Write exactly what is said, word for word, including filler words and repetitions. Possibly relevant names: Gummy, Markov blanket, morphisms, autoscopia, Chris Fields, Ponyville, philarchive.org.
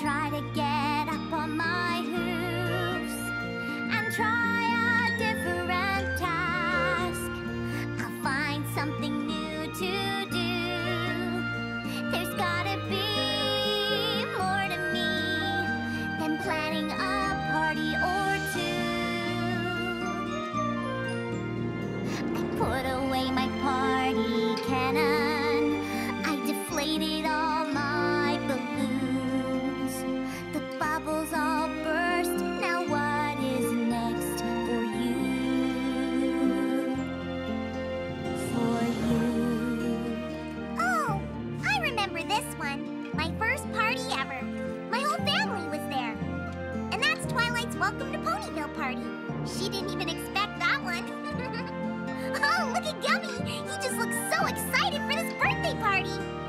try to get up on my hooves and try a different task. I'll find something new to do. There's gotta be more to me than planning a party or two. I put away my party cannon. I deflated all my balloons. The bubbles all burst. Now what is next for you? For you. Oh, I remember this one. My first party ever. My whole family was there. And that's Twilight's Welcome to Ponyville party. She didn't even expect that one. Oh, look at Gummy! He just looks so excited for this birthday party!